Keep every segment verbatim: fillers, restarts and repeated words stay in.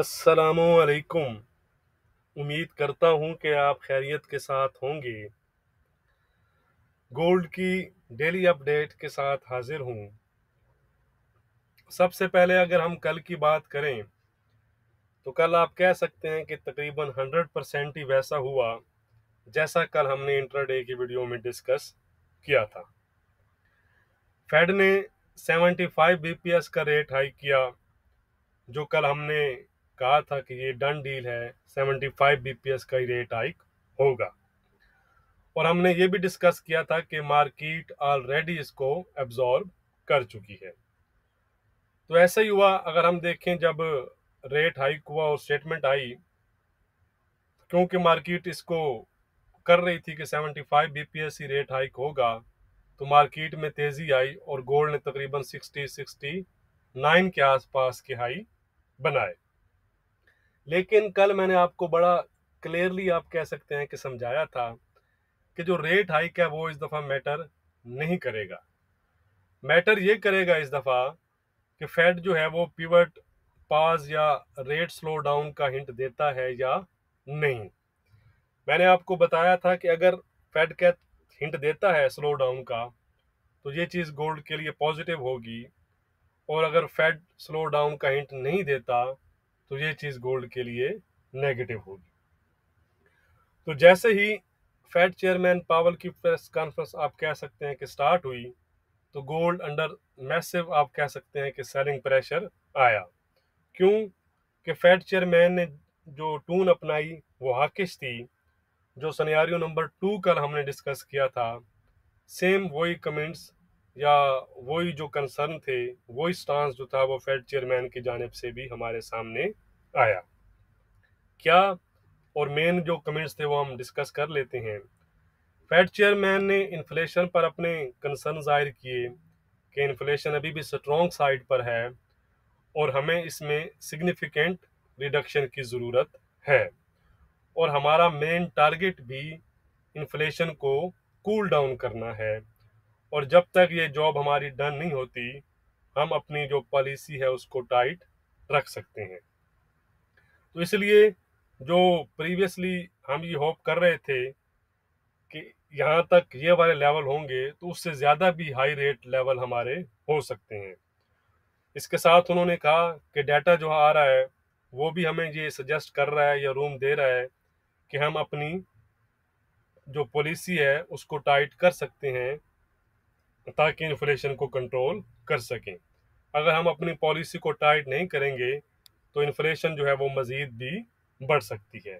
अस्सलामुअलैकुम। उम्मीद करता हूं कि आप खैरियत के साथ होंगे। गोल्ड की डेली अपडेट के साथ हाजिर हूं। सबसे पहले अगर हम कल की बात करें तो कल आप कह सकते हैं कि तकरीबन हंड्रेड परसेंट ही वैसा हुआ जैसा कल हमने इंट्राडे की वीडियो में डिस्कस किया था। फेड ने पचहत्तर बीपीएस का रेट हाइक किया, जो कल हमने कहा था कि ये डन डील है, पचहत्तर बीपीएस का ही रेट हाइक होगा। और हमने ये भी डिस्कस किया था कि मार्केट ऑलरेडी इसको एब्जॉर्ब कर चुकी है। तो ऐसा ही हुआ। अगर हम देखें जब रेट हाइक हुआ और स्टेटमेंट आई, क्योंकि मार्केट इसको कर रही थी कि पचहत्तर बीपीएस ही रेट हाइक होगा, तो मार्केट में तेज़ी आई और गोल्ड ने तकरीबन साठ उनहत्तर के आसपास के हाई बनाए। लेकिन कल मैंने आपको बड़ा क्लियरली आप कह सकते हैं कि समझाया था कि जो रेट हाइक है वो इस दफ़ा मैटर नहीं करेगा। मैटर ये करेगा इस दफ़ा कि फेड जो है वो पिवट, पॉज या रेट स्लो डाउन का हिंट देता है या नहीं। मैंने आपको बताया था कि अगर फेड का हिंट देता है स्लो डाउन का तो ये चीज़ गोल्ड के लिए पॉजिटिव होगी, और अगर फेड स्लो डाउन का हिंट नहीं देता तो ये चीज़ गोल्ड के लिए नेगेटिव होगी। तो जैसे ही फेड चेयरमैन पावल की प्रेस कॉन्फ्रेंस आप कह सकते हैं कि स्टार्ट हुई, तो गोल्ड अंडर मैसिव आप कह सकते हैं कि सेलिंग प्रेशर आया। क्यों कि फेड चेयरमैन ने जो टून अपनाई वो हाकिश थी। जो सिनेरियो नंबर टू कल हमने डिस्कस किया था, सेम वही कमेंट्स या वही जो कंसर्न थे, वही स्टांस जो था वो फेड चेयरमैन की जानिब से भी हमारे सामने आया। क्या और मेन जो कमेंट्स थे वो हम डिस्कस कर लेते हैं। फेड चेयरमैन ने इन्फ्लेशन पर अपने कंसर्न जाहिर किए कि इन्फ्लेशन अभी भी स्ट्रॉन्ग साइड पर है और हमें इसमें सिग्निफिकेंट रिडक्शन की ज़रूरत है, और हमारा मेन टारगेट भी इन्फ्लेशन को कूल डाउन करना है, और जब तक ये जॉब हमारी डन नहीं होती हम अपनी जो पॉलिसी है उसको टाइट रख सकते हैं। तो इसलिए जो प्रीवियसली हम ये होप कर रहे थे कि यहाँ तक ये वाले लेवल होंगे, तो उससे ज़्यादा भी हाई रेट लेवल हमारे हो सकते हैं। इसके साथ उन्होंने कहा कि डाटा जो आ रहा है वो भी हमें ये सजेस्ट कर रहा है या रूम दे रहा है कि हम अपनी जो पॉलिसी है उसको टाइट कर सकते हैं ताकि इन्फ्लेशन को कंट्रोल कर सकें। अगर हम अपनी पॉलिसी को टाइट नहीं करेंगे तो इन्फ्लेशन जो है वो मज़ीद भी बढ़ सकती है।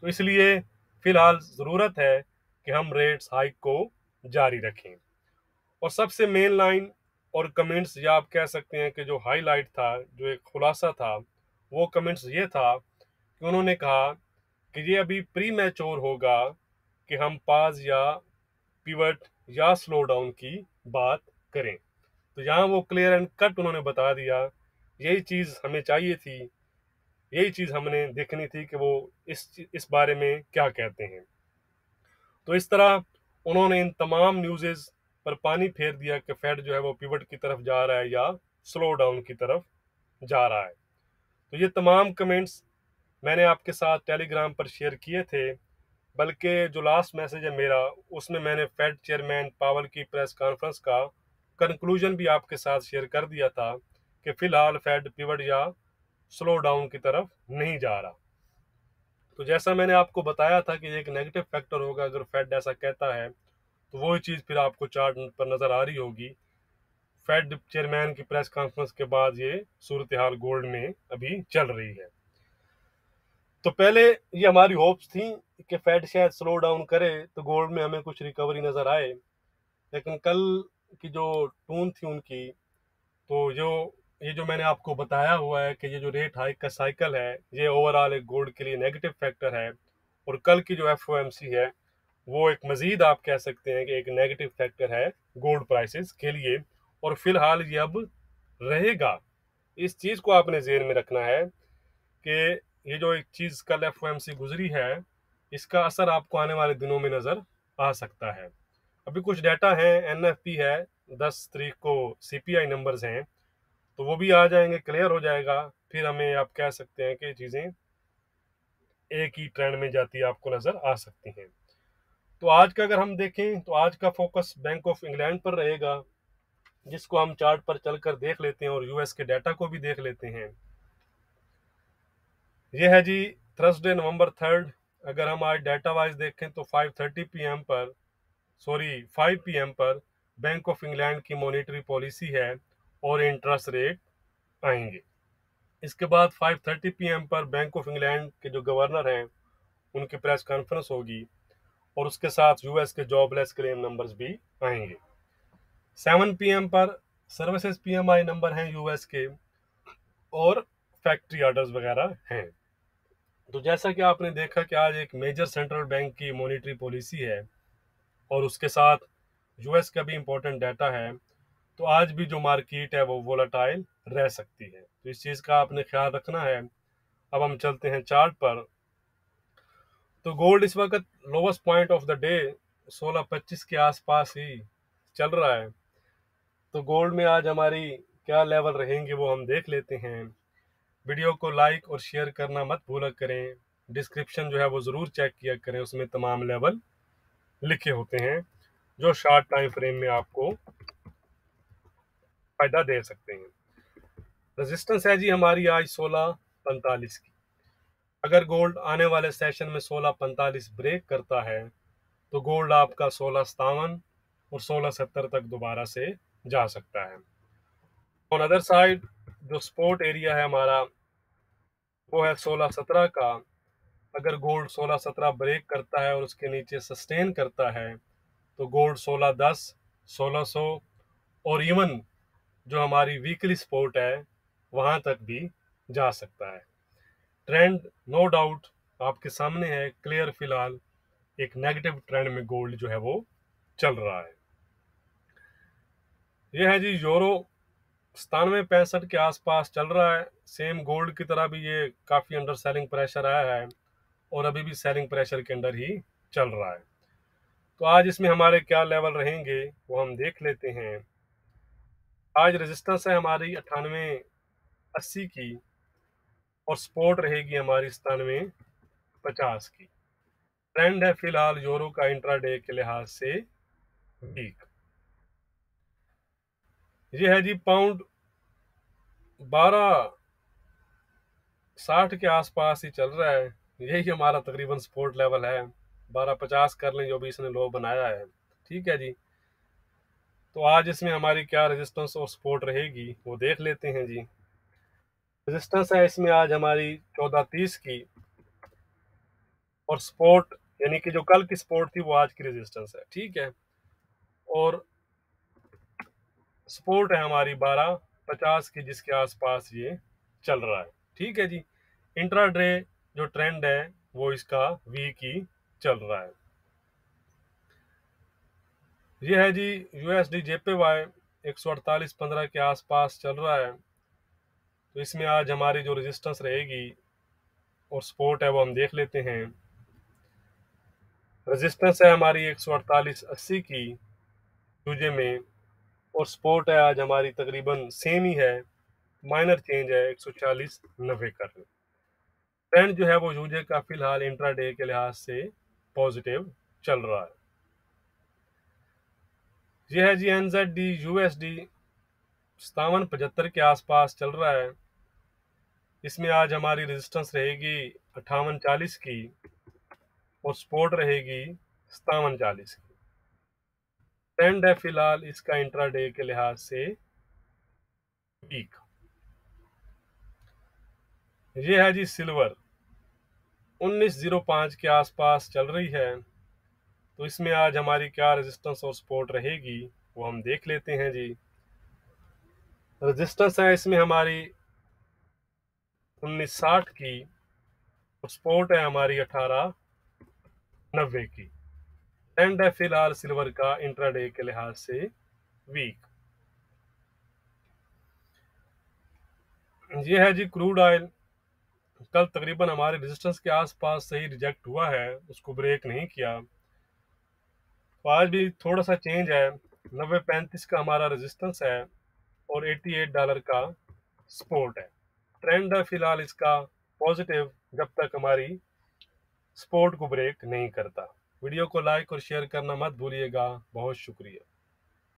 तो इसलिए फ़िलहाल ज़रूरत है कि हम रेट्स हाइक को जारी रखें। और सबसे मेन लाइन और कमेंट्स या आप कह सकते हैं कि जो हाईलाइट था, जो एक खुलासा था, वो कमेंट्स ये था कि उन्होंने कहा कि ये अभी प्री मैच्योर होगा कि हम पॉज या पिवट या स्लो डाउन की बात करें। तो यहाँ वो क्लियर एंड कट उन्होंने बता दिया, यही चीज़ हमें चाहिए थी, यही चीज़ हमने देखनी थी कि वो इस इस बारे में क्या कहते हैं। तो इस तरह उन्होंने इन तमाम न्यूज़ पर पानी फेर दिया कि फेड जो है वो पिवट की तरफ जा रहा है या स्लो डाउन की तरफ जा रहा है। तो ये तमाम कमेंट्स मैंने आपके साथ टेलीग्राम पर शेयर किए थे, बल्कि जो लास्ट मैसेज है मेरा उसमें मैंने फेड चेयरमैन पावल की प्रेस कॉन्फ्रेंस का कंक्लूजन भी आपके साथ शेयर कर दिया था कि फ़िलहाल फेड पिवट या स्लो डाउन की तरफ नहीं जा रहा। तो जैसा मैंने आपको बताया था कि एक नेगेटिव फैक्टर होगा अगर फेड ऐसा कहता है, तो वही चीज़ फिर आपको चार्ट पर नज़र आ रही होगी। फेड चेयरमैन की प्रेस कॉन्फ्रेंस के बाद ये सूरत हाल गोल्ड में अभी चल रही है। तो पहले ये हमारी होप्स थी कि फेड शायद स्लो डाउन करे तो गोल्ड में हमें कुछ रिकवरी नज़र आए, लेकिन कल की जो टून थी उनकी, तो जो ये जो मैंने आपको बताया हुआ है कि ये जो रेट हाइक का साइकिल है ये ओवरऑल एक गोल्ड के लिए नेगेटिव फैक्टर है, और कल की जो एफ ओ एम सी है वो एक मज़ीद आप कह सकते हैं कि एक नेगेटिव फैक्टर है गोल्ड प्राइसेस के लिए, और फिलहाल ये अब रहेगा। इस चीज़ को आपने जेहन में रखना है कि ये जो एक चीज़ कल एफ ओ एम सी गुजरी है इसका असर आपको आने वाले दिनों में नज़र आ सकता है। अभी कुछ डाटा है, एन एफ पी है, दस तारीख को सी पी आई नंबर्स हैं, तो वो भी आ जाएंगे, क्लियर हो जाएगा। फिर हमें आप कह सकते हैं कि चीज़ें एक ही ट्रेंड में जाती आपको नज़र आ सकती हैं। तो आज का अगर हम देखें तो आज का फोकस बैंक ऑफ इंग्लैंड पर रहेगा, जिसको हम चार्ट पर चलकर देख लेते हैं और यूएस के डाटा को भी देख लेते हैं। यह है जी थर्सडे नवंबर थर्ड। अगर हम आज डाटा वाइज देखें तो फाइव थर्टी पी एम पर सॉरी फाइव पी एम पर बैंक ऑफ इंग्लैंड की मॉनेटरी पॉलिसी है और इंटरेस्ट रेट आएंगे। इसके बाद फाइव थर्टी पी एम पर बैंक ऑफ इंग्लैंड के जो गवर्नर हैं उनकी प्रेस कॉन्फ्रेंस होगी और उसके साथ यूएस के जॉबलेस क्लेम नंबर्स भी आएंगे। सेवन पी एम पर services P M I number हैं यूएस के और फैक्ट्री ऑर्डर्स वगैरह हैं। तो जैसा कि आपने देखा कि आज एक मेजर सेंट्रल बैंक की मॉनेटरी पॉलिसी है और उसके साथ यूएस का भी इम्पोर्टेंट डाटा है, तो आज भी जो मार्केट है वो वोलेटाइल रह सकती है, तो इस चीज़ का आपने ख्याल रखना है। अब हम चलते हैं चार्ट पर। तो गोल्ड इस वक्त lowest point of the day सोलह पच्चीस के आसपास ही चल रहा है। तो गोल्ड में आज हमारी क्या लेवल रहेंगे वो हम देख लेते हैं। वीडियो को लाइक और शेयर करना मत भूला करें। डिस्क्रिप्शन जो है वो ज़रूर चेक किया करें, उसमें तमाम लेवल लिखे होते हैं जो शॉर्ट टाइम फ्रेम में आपको फ़ायदा दे सकते हैं। रेजिस्टेंस है जी हमारी आज सोलह पैंतालीस की। अगर गोल्ड आने वाले सेशन में सोलह पैंतालीस ब्रेक करता है तो गोल्ड आपका सोलह सतावन और सोलह सत्तर तक दोबारा से जा सकता है। ऑन अदर साइड जो सपोर्ट एरिया है हमारा वो है सोलह सत्रह का। अगर गोल्ड सोलह सत्रह ब्रेक करता है और उसके नीचे सस्टेन करता है तो गोल्ड सोलह दस सोलह सौ और इवन जो हमारी वीकली सपोर्ट है वहाँ तक भी जा सकता है। ट्रेंड नो डाउट आपके सामने है क्लियर, फिलहाल एक नेगेटिव ट्रेंड में गोल्ड जो है वो चल रहा है। यह है जी यूरो सतानवे पैंसठ के आसपास चल रहा है। सेम गोल्ड की तरह भी ये काफ़ी अंडर सेलिंग प्रेशर आया है और अभी भी सेलिंग प्रेशर के अंदर ही चल रहा है। तो आज इसमें हमारे क्या लेवल रहेंगे वो हम देख लेते हैं। आज रेजिस्टेंस है हमारी अट्ठानवे अस्सी की और सपोर्ट रहेगी हमारी सतानवे पचास की। ट्रेंड है फिलहाल यूरो का इंट्राडे के लिहाज से वीक। ये है जी पाउंड बारह साठ के आसपास ही चल रहा है। यही हमारा तकरीबन सपोर्ट लेवल है। बारह पचास कर लें जो भी इसने लो बनाया है, ठीक है जी। तो आज इसमें हमारी क्या रेजिस्टेंस और सपोर्ट रहेगी वो देख लेते हैं जी। रेजिस्टेंस है इसमें आज हमारी चौदह तीस की और सपोर्ट यानी कि जो कल की सपोर्ट थी वो आज की रेजिस्टेंस है, ठीक है। और सपोर्ट है हमारी बारह पचास की जिसके आसपास ये चल रहा है, ठीक है जी। इंट्राडे जो ट्रेंड है वो इसका वीक ही चल रहा है। ये है जी यूएसडी जेपीवाई एक सौ अड़तालीस पंद्रह के आसपास चल रहा है। तो इसमें आज हमारी जो रेजिस्टेंस रहेगी और सपोर्ट है वो हम देख लेते हैं। रेजिस्टेंस है हमारी एक सौ अड़तालीस अस्सी की यूजे में और सपोर्ट है आज हमारी तकरीबन सेम ही है, माइनर चेंज है एक सौ चालीस नब्बे का। ट्रेंड जो है वो यूजे का फिलहाल इंट्राडे के लिहाज से पॉजिटिव चल रहा है। यह है जी एनजेडी यूएसडी सतावन पचहत्तर के आसपास चल रहा है। इसमें आज हमारी रेजिस्टेंस रहेगी अट्ठावन चालीस की और सपोर्ट रहेगी सतावन चालीस की। ट्रेंड है फिलहाल इसका इंट्राडे के लिहाज से वीक। ये है जी सिल्वर उन्नीस सौ पाँच के आसपास चल रही है। तो इसमें आज हमारी क्या रेजिस्टेंस और सपोर्ट रहेगी वो हम देख लेते हैं जी। रेजिस्टेंस है इसमें हमारी उन्नीस सौ साठ की और सपोर्ट है हमारी अठारह नब्बे की। ट्रेंड है फिलहाल सिल्वर का इंट्राडे के लिहाज से वीक। यह है जी क्रूड ऑयल, कल तकरीबन हमारे रेजिस्टेंस के आसपास से ही रिजेक्ट हुआ है, उसको ब्रेक नहीं किया। तो आज भी थोड़ा सा चेंज है, नब्बे पैंतीस का हमारा रेजिस्टेंस है और अट्ठासी डॉलर का सपोर्ट है। ट्रेंड है फिलहाल इसका पॉजिटिव जब तक हमारी सपोर्ट को ब्रेक नहीं करता। वीडियो को लाइक और शेयर करना मत भूलिएगा। बहुत शुक्रिया।